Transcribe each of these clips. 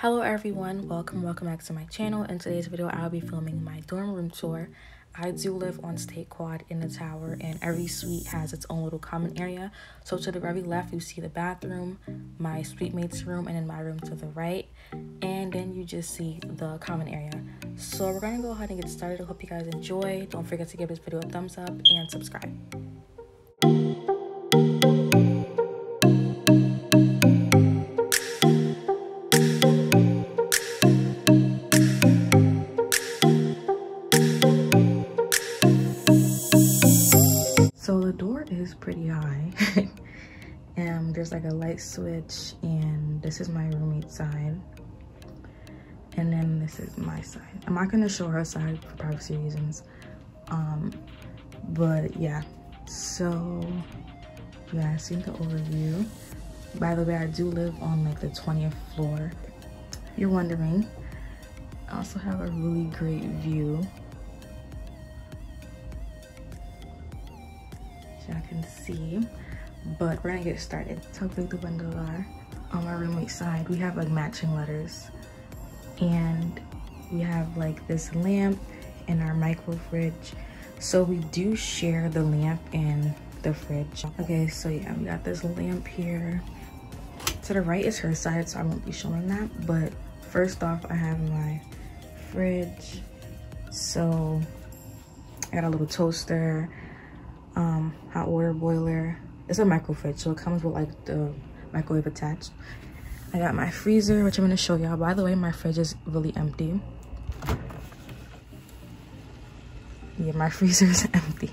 Hello everyone, welcome back to my channel. In today's video I'll be filming my dorm room tour. I do live on State Quad in the tower, and every suite has its own little common area. So to the very left you see the bathroom, my suite mate's room, and then my room to the right, and then you just see the common area. So we're gonna go ahead and get started. I hope you guys enjoy. Don't forget to give this video a thumbs up and subscribe. Pretty high and there's like a light switch, and this is my roommate's side, and then this is my side. I'm not gonna show her side for privacy reasons, but yeah, so you guys see the overview. By the way, I do live on like the 20th floor. You're wondering, I also have a really great view. I can see, but we're gonna get started. That's how big the windows are. On my roommate's side we have like matching letters, and we have like this lamp and our micro fridge, so we do share the lamp and the fridge. Okay, so yeah, we got this lamp here. To the right is her side, so I won't be showing that, but first off I have my fridge. So I got a little toaster, hot water boiler. It's a micro fridge, so it comes with like the microwave attached. I got my freezer, which I'm going to show y'all. By the way, my fridge is really empty. Yeah, my freezer is empty.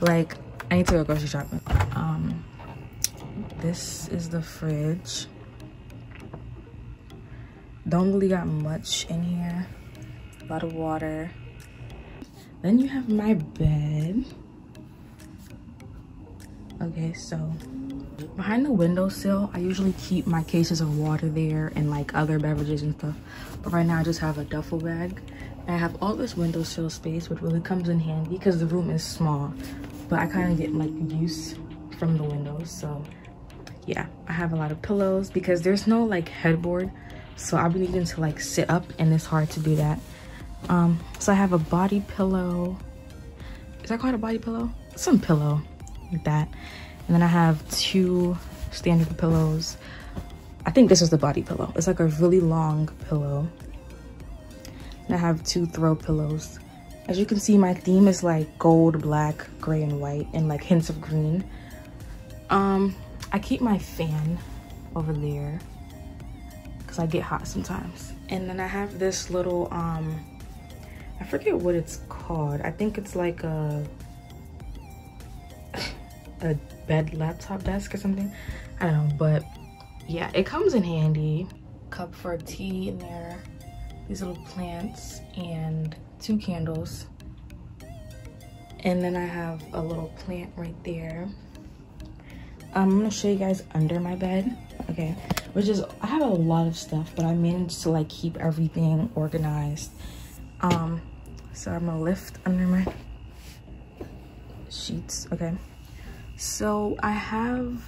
Like, I need to go grocery shopping. This is the fridge. Don't really got much in here. A lot of water. Then you have my bed. Okay, so behind the windowsill, I usually keep my cases of water there and like other beverages and stuff. But right now I just have a duffel bag. I have all this windowsill space, which really comes in handy because the room is small. But I kind of get like use from the windows. So yeah, I have a lot of pillows because there's no like headboard. So I've been needing to like sit up, and it's hard to do that. So I have a body pillow. Is that called a body pillow? Some pillow. Like that, and then I have two standard pillows. I think this is the body pillow. It's like a really long pillow, and I have two throw pillows. As you can see, my theme is like gold, black, gray, and white, and like hints of green. I keep my fan over there because I get hot sometimes. And then I have this little I forget what it's called. I think it's like a bed laptop desk or something, I don't know, but yeah, it comes in handy. Cup for tea in there, these little plants, and two candles. And then I have a little plant right there. I'm gonna show you guys under my bed, okay, which is, I have a lot of stuff, but I managed to like keep everything organized. So I'm gonna lift under my sheets. Okay, so I have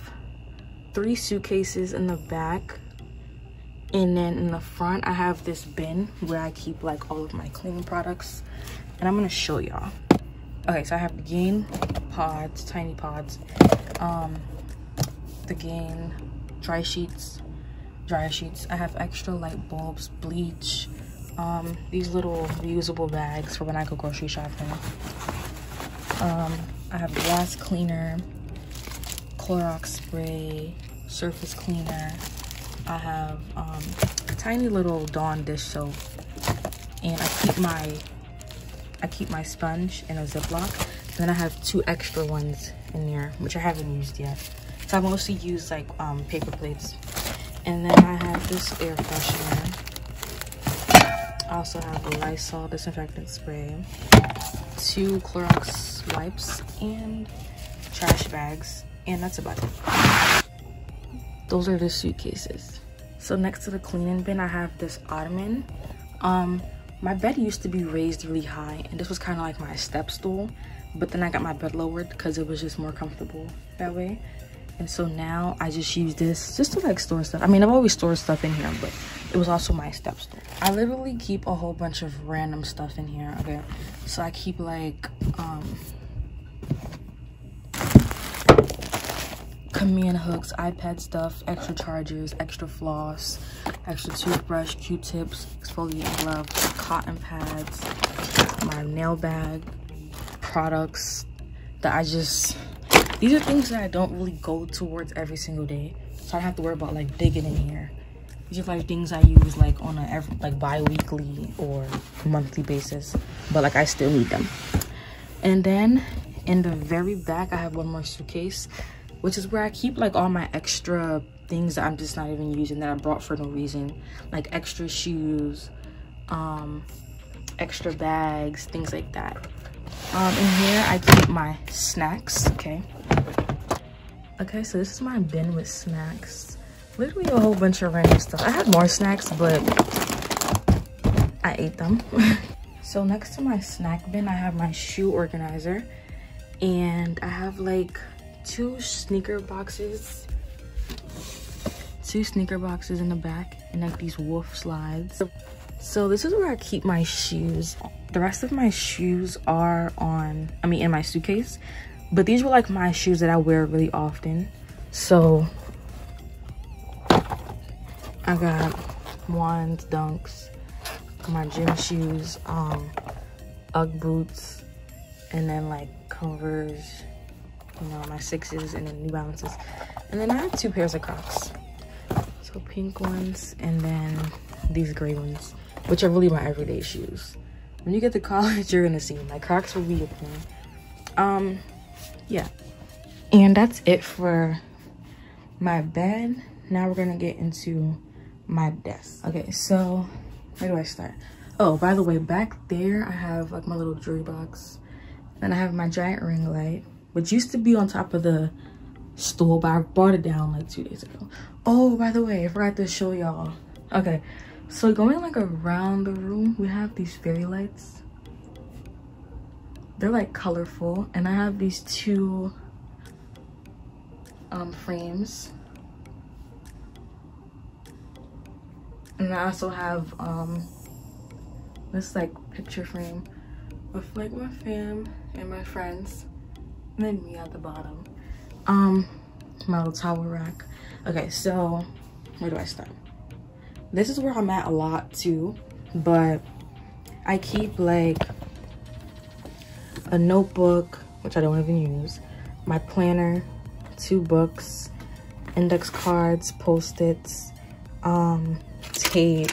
three suitcases in the back, and then in the front I have this bin where I keep like all of my cleaning products, and I'm gonna show y'all. Okay, so I have the Gain pods, tiny pods, the Gain dry sheets, dryer sheets. I have extra light bulbs, bleach, these little reusable bags for when I go grocery shopping. I have glass cleaner, Clorox spray, surface cleaner. I have a tiny little Dawn dish soap, and I keep my sponge in a Ziploc. And then I have two extra ones in there, which I haven't used yet. So I mostly use like paper plates. And then I have this air freshener. I also have a Lysol disinfectant spray, two Clorox wipes, and trash bags, and that's about it. Those are the suitcases. So next to the cleaning bin I have this ottoman. My bed used to be raised really high, and this was kind of like my step stool, but then I got my bed lowered because it was just more comfortable that way. And so now I just use this just to like store stuff. I mean, I've always stored stuff in here, but It was also my step store. I literally keep a whole bunch of random stuff in here, okay? So I keep like Kamiya hooks, iPad stuff, extra chargers, extra floss, extra toothbrush, Q-tips, exfoliating gloves, cotton pads, my nail bag, products that I just, these are things that I don't really go towards every single day, so I don't have to worry about like digging in here. These are like things I use like on a bi-weekly or monthly basis, but like I still need them. And then in the very back I have one more suitcase, which is where I keep like all my extra things that I'm just not even using, that I brought for no reason, like extra shoes, extra bags, things like that. In here I keep my snacks, okay. So this is my bin with snacks, literally a whole bunch of random stuff. I had more snacks but I ate them. So next to my snack bin I have my shoe organizer, and I have like two sneaker boxes in the back, and like these wolf slides. So this is where I keep my shoes. The rest of my shoes are in my suitcase, but these were like my shoes that I wear really often. So I got Wands, Dunks, my gym shoes, Ugg boots, and then like Converse, you know, my Sixes, and then New Balances. And then I have two pairs of Crocs, so pink ones and then these gray ones, which are really my everyday shoes. When you get to college, you're gonna see my Crocs will be a thing. Yeah, and that's it for my bed. Now we're gonna get into my desk. Okay, so where do I start? Oh, by the way, back there I have like my little jewelry box, then I have my giant ring light, which used to be on top of the stool, but I brought it down like 2 days ago. Oh, by the way, I forgot to show y'all. Okay, so going like around the room, we have these fairy lights. They're like colorful, and I have these two frames, and I also have this like picture frame with like my fam and my friends, and then me at the bottom. My little towel rack. Okay, so where do I start? This is where I'm at a lot too, but I keep like a notebook, which I don't even use, my planner, two books, index cards, post-its, tape,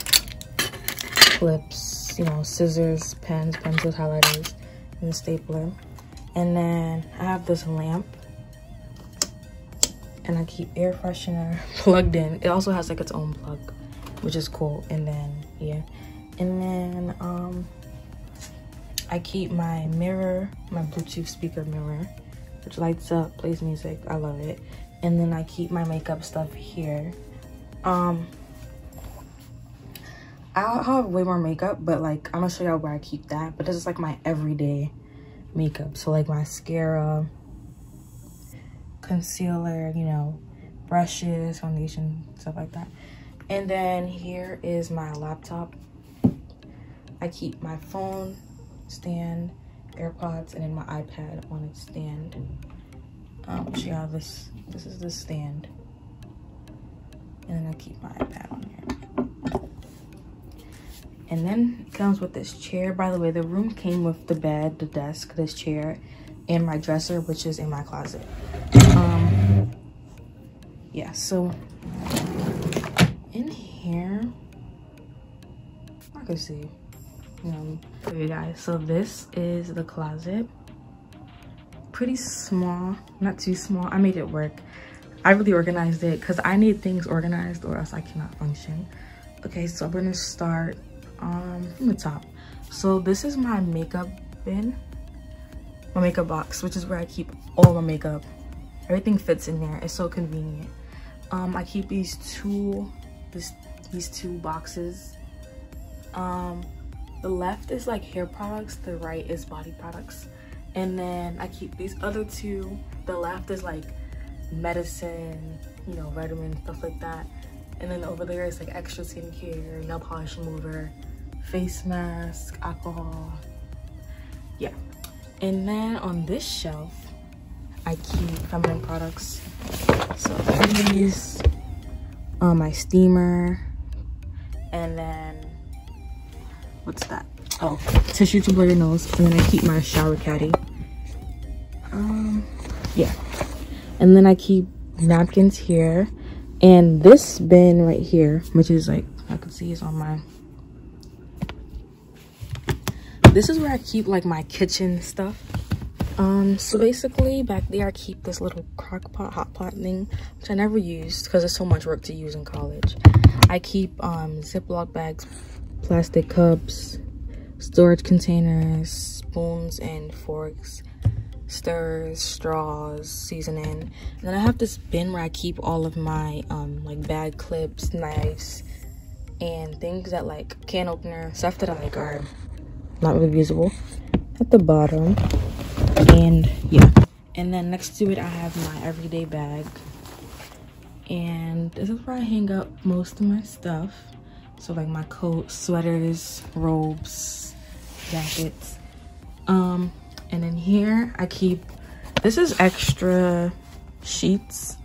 clips, you know, scissors, pens, pencils, highlighters, and a stapler. And then I have this lamp, and I keep air freshener plugged in. It also has like its own plug, which is cool. And then yeah, and then I keep my mirror, my Bluetooth speaker mirror, which lights up, plays music. I love it. And then I keep my makeup stuff here. I'll have way more makeup, but like I'm gonna show y'all where I keep that. But this is like my everyday makeup, so like mascara, concealer, you know, brushes, foundation, stuff like that. And then here is my laptop. I keep my phone stand, AirPods, and then my iPad on its stand. So yeah, this is the stand, and then I keep my iPad on here. And then it comes with this chair. By the way, the room came with the bed, the desk, this chair, and my dresser, which is in my closet. Yeah, so in here I can see, you know. Okay guys, so this is the closet. Pretty small, not too small. I made it work. I really organized it because I need things organized or else I cannot function. Okay, so I'm gonna start from the top. So this is my makeup bin, my makeup box, which is where I keep all my makeup. Everything fits in there. It's so convenient. I keep these two boxes. The left is like hair products, the right is body products. And then I keep these other two. The left is like medicine, you know, vitamins, stuff like that. And then over there is like extra skincare, nail polish remover, face mask, alcohol. Yeah. And then on this shelf, I keep feminine products. So these are my steamer. And then, what's that? Oh, tissue to blow your nose. And then I keep my shower caddy. Yeah. And then I keep napkins here. And this bin right here, which is like, I can see it's on my... This is where I keep like my kitchen stuff. So basically back there I keep this little crock pot, hot pot thing, which I never used because it's so much work to use in college. I keep Ziploc bags, plastic cups, storage containers, spoons and forks, stirs, straws, seasoning. And then I have this bin where I keep all of my like bag clips, knives, and things that like can opener, stuff that I like are not really usable at the bottom. And yeah, and then next to it I have my everyday bag, and this is where I hang up most of my stuff, so like my coat, sweaters, robes, jackets. And in here I keep, this is extra sheets.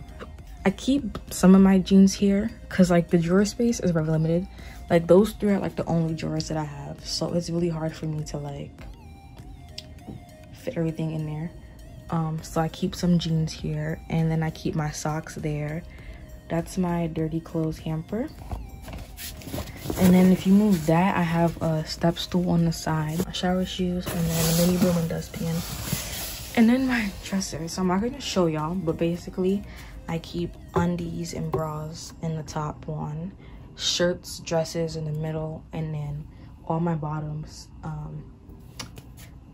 I keep some of my jeans here because like the drawer space is very limited. Like those three are like the only drawers that I have, so it's really hard for me to like fit everything in there. So I keep some jeans here, and then I keep my socks there. That's my dirty clothes hamper. And then if you move that, I have a step stool on the side, my shower shoes, and then a mini broom and dustpan, and then my dresser. So I'm not going to show y'all, but basically I keep undies and bras in the top one, shirts, dresses in the middle, and then all my bottoms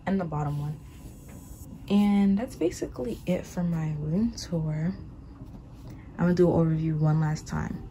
in the bottom one. And that's basically it for my room tour. I'm gonna do an overview one last time.